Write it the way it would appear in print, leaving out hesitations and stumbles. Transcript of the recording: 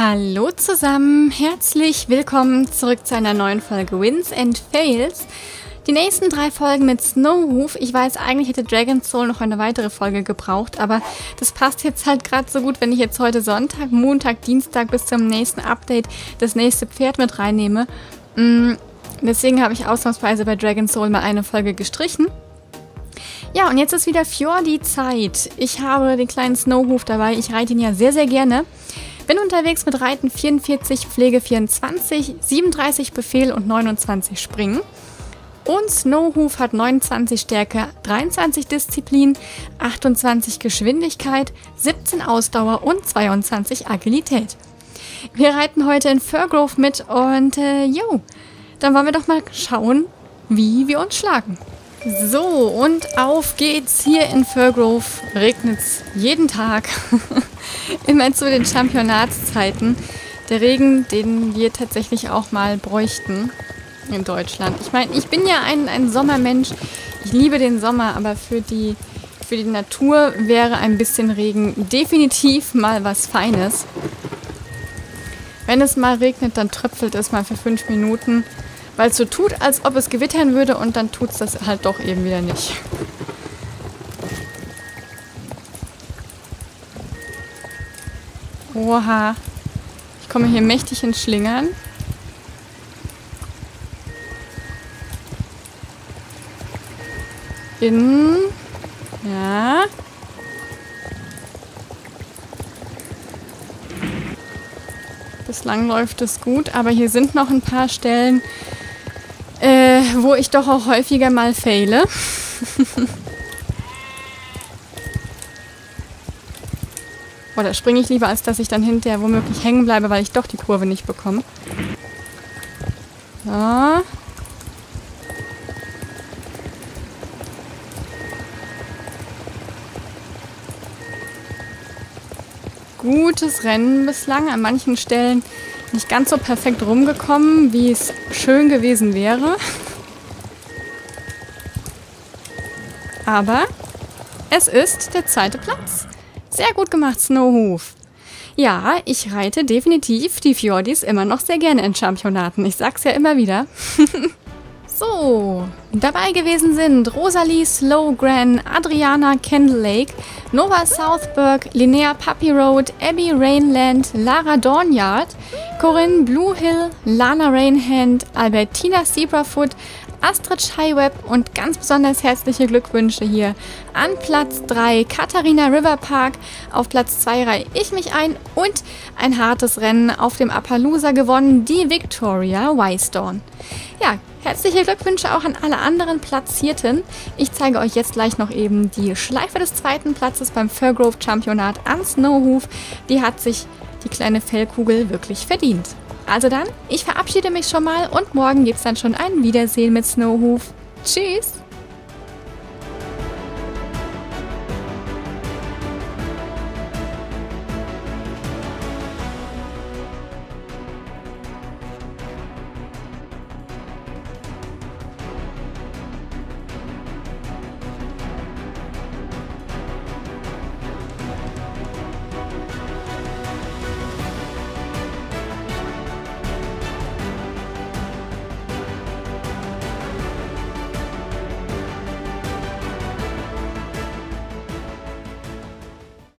Hallo zusammen, herzlich willkommen zurück zu einer neuen Folge Wins and Fails. Die nächsten 3 Folgen mit Snowhoof. Ich weiß, eigentlich hätte Dragon Soul noch eine weitere Folge gebraucht, aber das passt jetzt halt gerade so gut, wenn ich jetzt heute Sonntag, Montag, Dienstag bis zum nächsten Update das nächste Pferd mit reinnehme. Deswegen habe ich ausnahmsweise bei Dragon Soul mal eine Folge gestrichen. Ja, und jetzt ist wieder Fjordi Zeit. Ich habe den kleinen Snowhoof dabei. Ich reite ihn ja sehr, sehr gerne. Bin unterwegs mit Reiten 44, Pflege 24, 37 Befehl und 29 Springen. Und Snowhoof hat 29 Stärke, 23 Disziplin, 28 Geschwindigkeit, 17 Ausdauer und 22 Agilität. Wir reiten heute in Firgrove mit und dann wollen wir doch mal schauen, wie wir uns schlagen. So, und auf geht's. Hier in Firgrove regnet's jeden Tag. Immer zu den Championatszeiten. Der Regen, den wir tatsächlich auch mal bräuchten in Deutschland. Ich meine, ich bin ja ein Sommermensch. Ich liebe den Sommer, aber für die Natur wäre ein bisschen Regen definitiv mal was Feines. Wenn es mal regnet, dann tröpfelt es mal für 5 Minuten. Weil es so tut, als ob es gewittern würde, und dann tut es das halt doch eben wieder nicht. Oha. Ich komme hier mächtig ins Schlingern. Ja. Bislang läuft es gut, aber hier sind noch ein paar Stellen, wo ich doch auch häufiger mal fehle. Oder springe ich lieber, als dass ich dann hinterher womöglich hängen bleibe, weil ich doch die Kurve nicht bekomme. So. Gutes Rennen bislang. An manchen Stellen nicht ganz so perfekt rumgekommen, wie es schön gewesen wäre. Aber es ist der zweite Platz. Sehr gut gemacht, Snowhoof. Ja, ich reite definitiv die Fjordis immer noch sehr gerne in Championaten. Ich sag's ja immer wieder. So, dabei gewesen sind Rosalie Slowgren, Adriana Kendall Lake, Nova Southburg, Linnea Puppy Road, Abby Rainland, Lara Dornyard, Corinne Bluehill, Lana Rainhand, Albertina Zebrafoot, Astrid Highweb und ganz besonders herzliche Glückwünsche hier an Platz 3 Katharina River Park, auf Platz 2 reihe ich mich ein und ein hartes Rennen auf dem Appaloosa gewonnen, die Victoria Wystone. Ja, herzliche Glückwünsche auch an alle anderen Platzierten. Ich zeige euch jetzt gleich noch eben die Schleife des zweiten Platzes beim Firgrove Championat an Snowhoof. Die hat sich die kleine Fellkugel wirklich verdient. Also dann, ich verabschiede mich schon mal und morgen gibt es dann schon ein Wiedersehen mit Snowhoof. Tschüss!